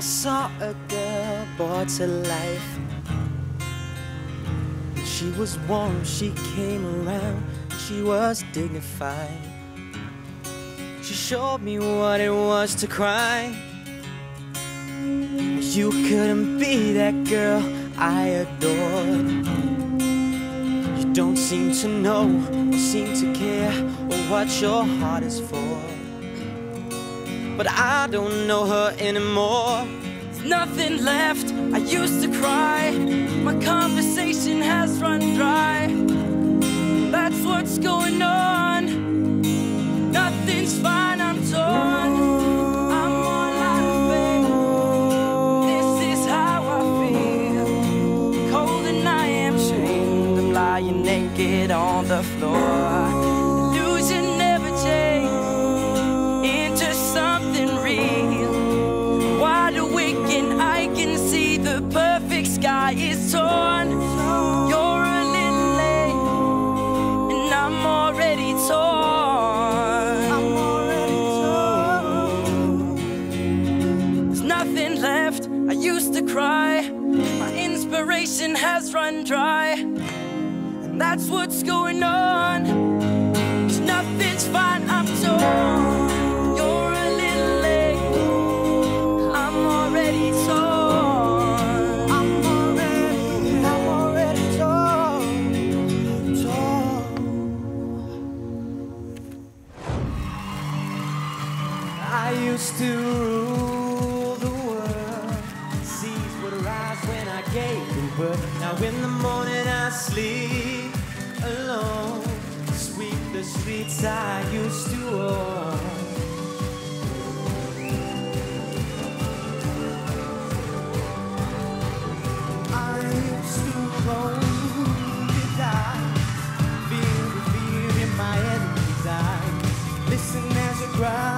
I saw a girl brought to life. She was warm, she came around, she was dignified. She showed me what it was to cry. You couldn't be that girl I adored. You don't seem to know or seem to care or what your heart is for. But I don't know her anymore. There's nothing left. I used to cry. My conversation has run dry. That's what's going on. Nothing's fine. I'm torn. I'm all out of faith. This is how I feel. Cold and I am shamed. I'm lying naked on the floor. It's torn, you're a little late, and I'm already torn. I'm already torn. There's nothing left. I used to cry. My inspiration has run dry, and that's what's going on. 'Cause nothing's fine. I'm torn. You're a little late. I'm already torn. I used to rule the world. Seas would rise when I gave them birth. Now in the morning I sleep alone. Sweep the streets I used to own. I used to roam the eyes, feel the fear in my enemy's eyes. Listen as a cry.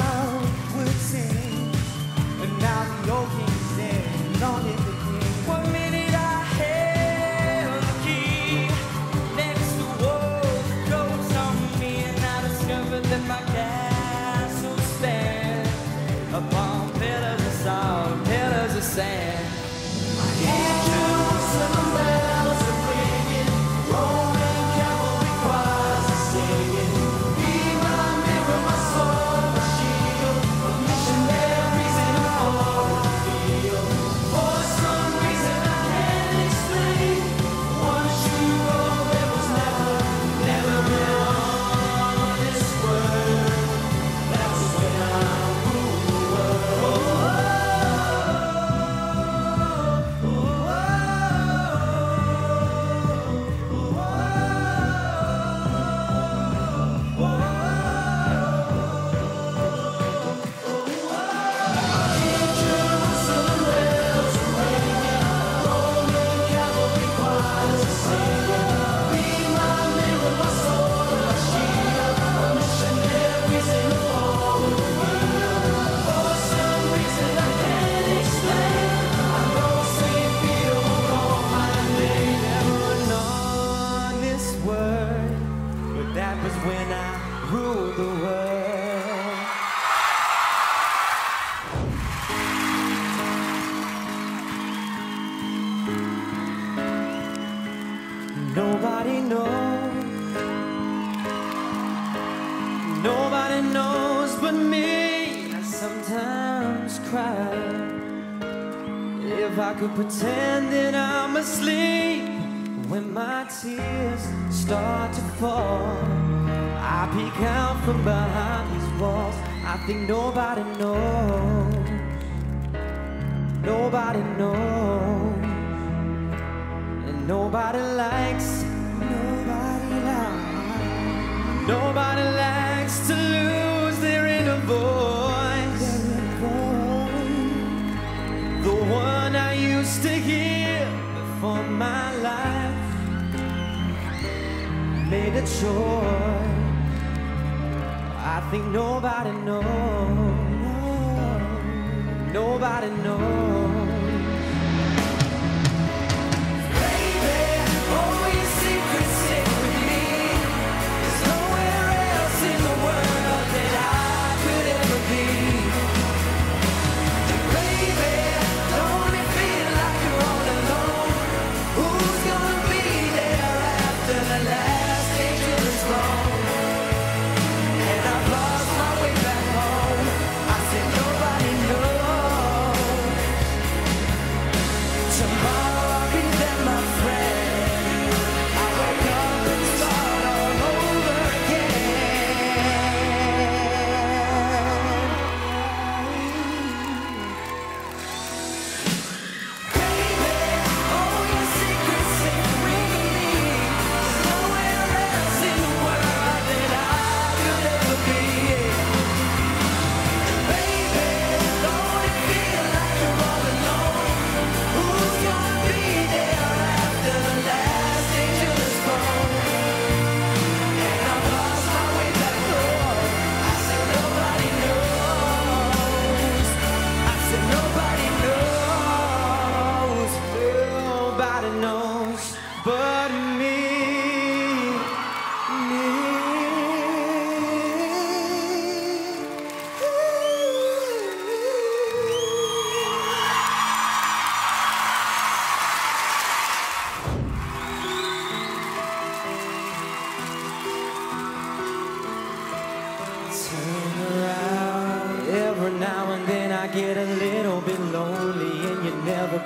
Nobody knows but me. I sometimes cry. If I could pretend that I'm asleep, when my tears start to fall, I peek out from behind these walls. I think nobody knows. Nobody knows. And nobody likes. Nobody likes to lose their inner voice. The one I used to hear before my life made a choice. I think nobody knows. Nobody knows. Baby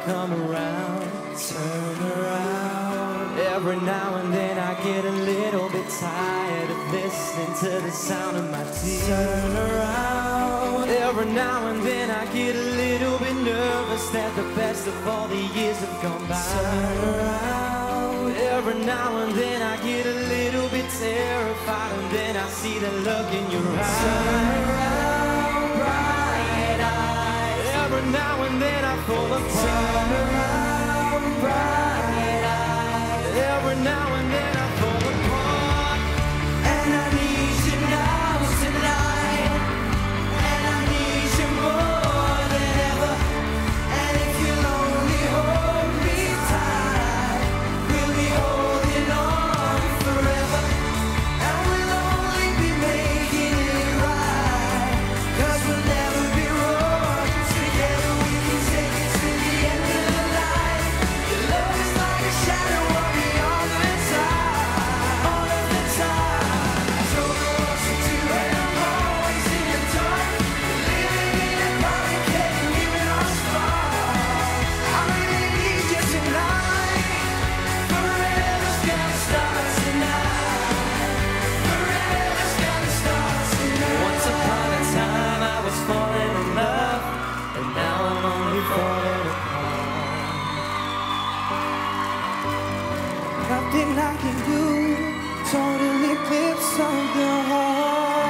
come around, turn around. Every now and then I get a little bit tired of listening to the sound of my tears. Turn around. Every now and then I get a little bit nervous that the best of all the years have gone by. Turn around. Every now and then I get a little bit terrified, and then I see the look in your eyes. Turn around, bright eyes. Every now and then I fall apart. Turn around, bright eyes. Every now and then I fall apart. And I need you now tonight. And I need you more than ever. And if you'll only hold me tight, we'll be holding on forever. And we'll only be making it right, 'cause we'll never be wrong. Together we can take it to the end of the night. Your love is like a shadow on me all the time. All of the time. I don't know what to do and I'm always in the dark. Living in a body, can't even on spark. I really need you tonight. Forever's gonna start tonight. Forever's gonna start tonight. Once upon a time I was falling in love, and now I'm only falling apart. Nothing I can do, total eclipse of the heart.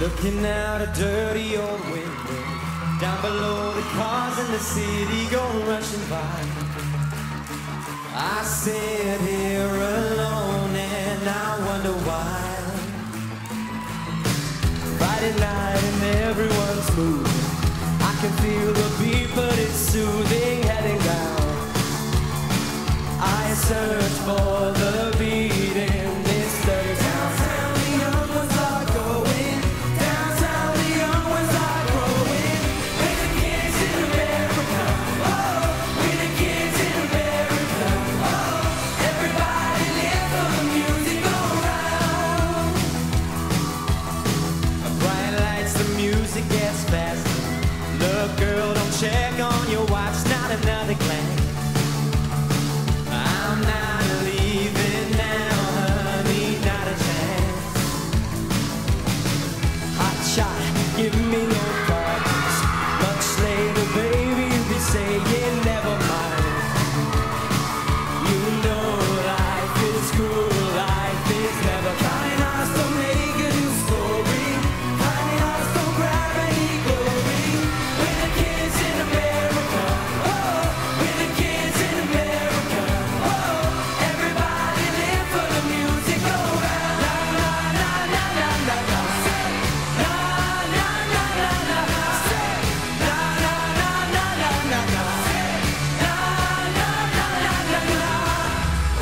Looking out a dirty old window, down below the cars in the city go rushing by. I sit here alone and I wonder why. Friday night and everyone's moving. I can feel the beat, but it's soothing. Heading down, I search for the beat in this dirty town. Downtown, the young ones are going. Downtown, the young ones are growing. We're the kids in America. Oh, we're the kids in America. Oh, everybody let the music go round. Bright lights, the music gets faster. Look, girl, don't check on your watch. Not another glance. I'm not leaving now, honey, not a chance. Hot shot, give me no thoughts. Much later, baby, you'll be saying never mind. You know life is cruel, life is never kind. Eyes don't make a new story. Tiny eyes don't grab any glory. We're the kids in America. Oh, we're the kids in America. Oh, everybody live for the music. Go round. La la la la la la la. Say la la la la la la. Say la la la la la la la. Say la la la la la la.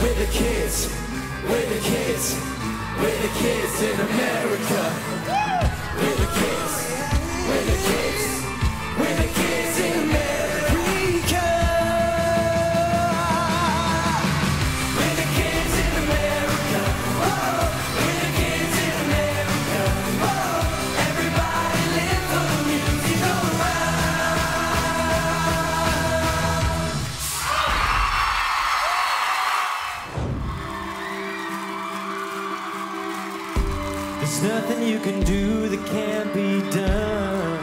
We're the kids. We're the kids. We're the kids in America. We're the kids. We're the kids. We're the kids in America. We're the kids in America. Oh, we're the kids in America. Oh, everybody live for the music. Go round. There's nothing you can do that can't be done.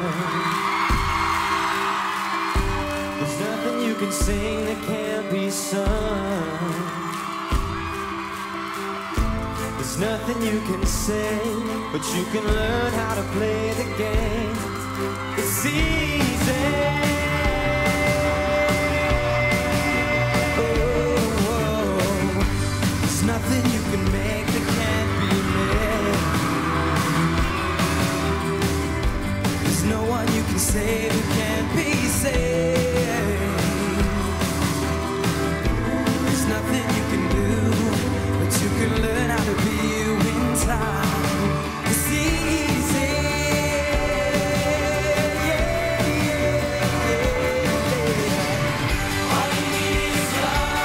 There's nothing you can sing that can't be sung. There's nothing you can say, but you can learn how to play the game. It's easy. Oh, there's nothing you can make that can't be made. There's no one you can save that can't be saved. There's nothing you can do, but you can learn how to be you in time. It's easy. Yeah. All you need is love.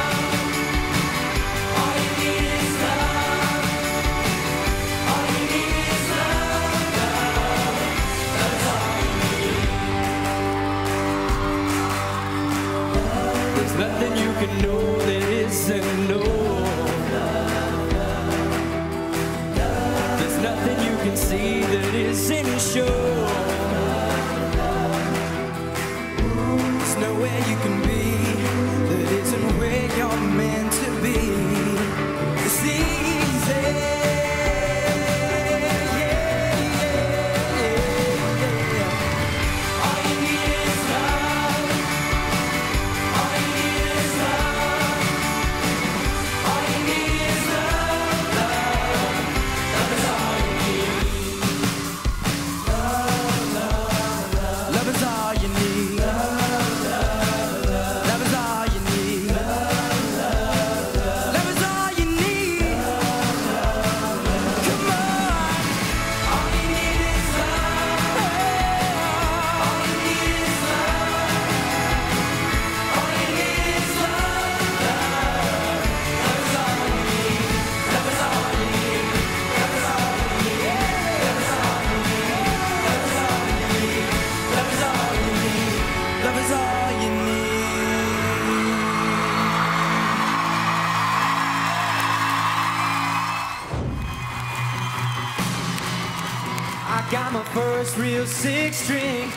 Got my first real six-string,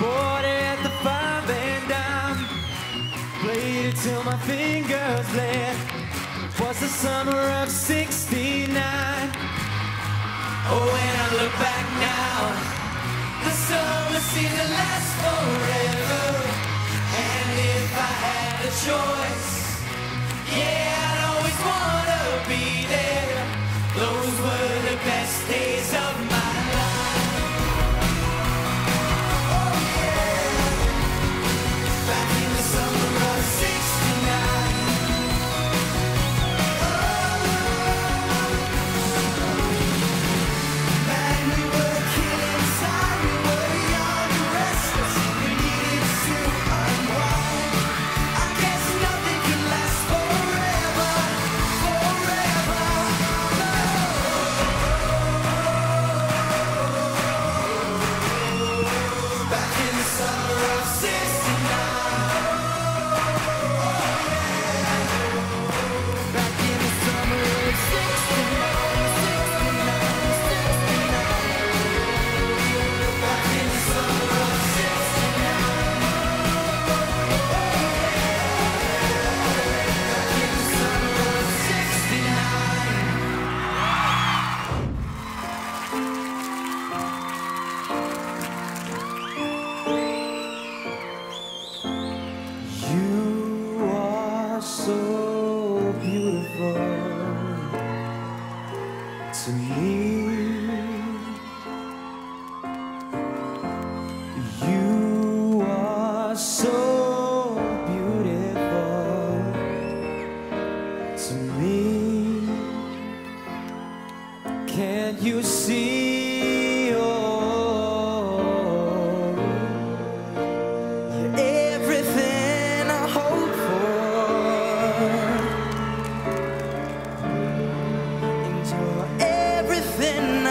bought it at the 5 and dime. Played it till my fingers bled. Was the summer of '69. Oh, when I look back now, the summer seemed to last forever. And if I had a choice, yeah, I'd always wanna be there. Those were the best days of my life. To me, you are so beautiful to me. Can't you see? Oh, you're everything I hope for, and you're everything I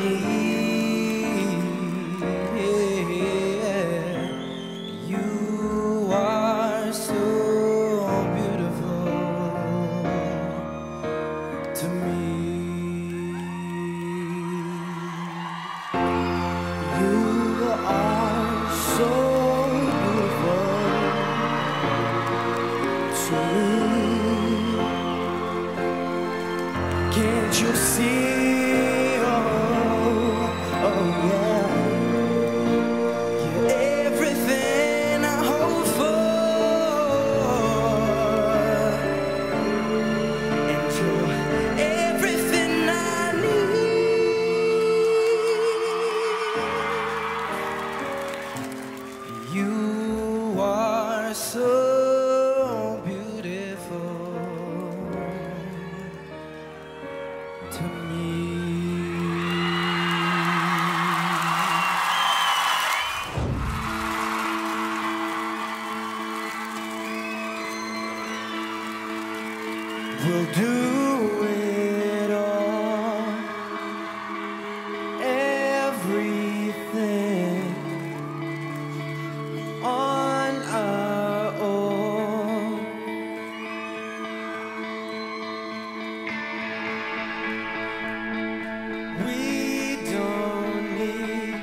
need, yeah. You are so beautiful to me. You are so beautiful to me. Can't you see? You are so beautiful to me. We'll do it all, everything on our own. We don't need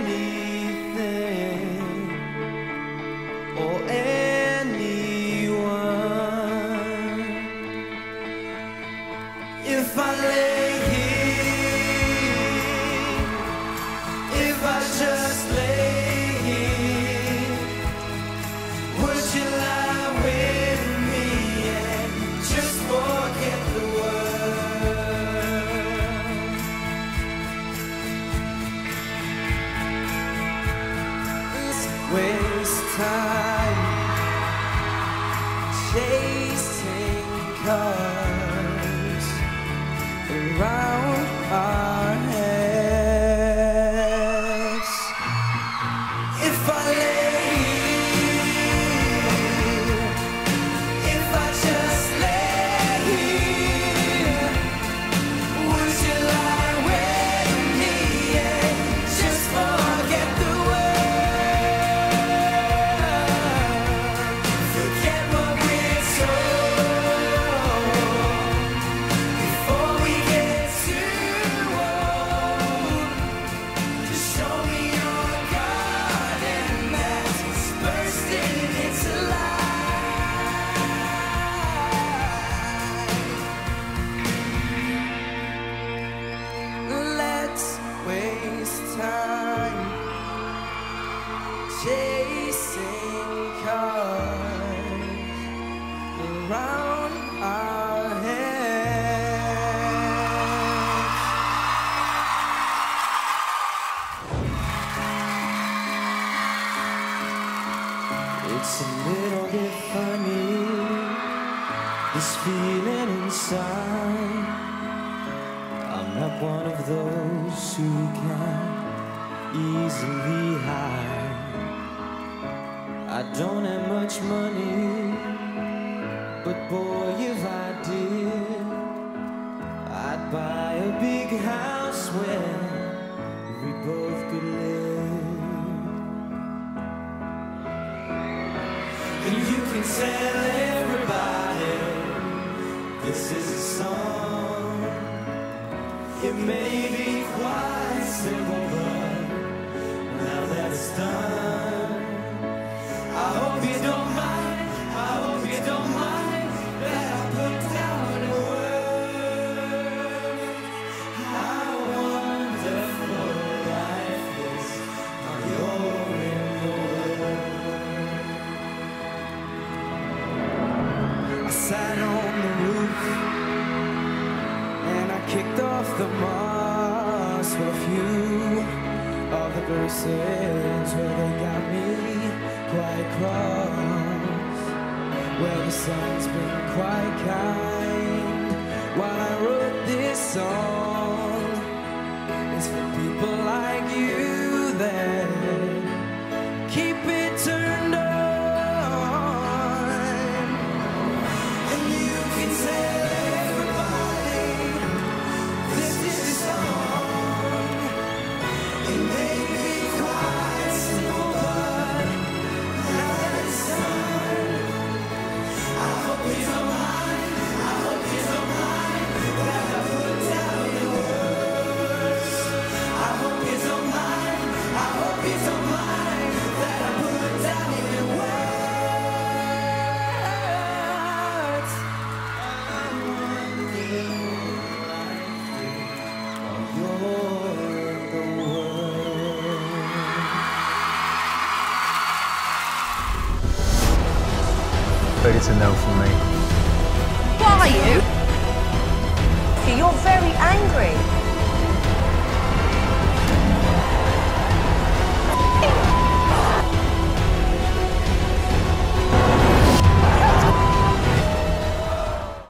anything or anyone. If I lay here, if I just lay, waste time chasing cars around our heads. If I lay here, if I just lay here, would you lie with me and just forget the world? Before we get to screaming inside. I'm not one of those who can easily hide. I don't have much money, but boy, if I did, I'd buy a big house where we both could live. And you can tell everybody this is a song. It may be quite simple, but now that it's done, I hope you don't mind, I hope you don't mind that I put down in words how wonderful life is on your reward. I sat on the roof and I kicked off the moss with a few all the verses where they got me quite cross. Well, the sun's been quite kind while I wrote this song. It's for people like you that keep it turned on. And you can tell everybody this is the song. But it's a no for me. What are you? You're very angry.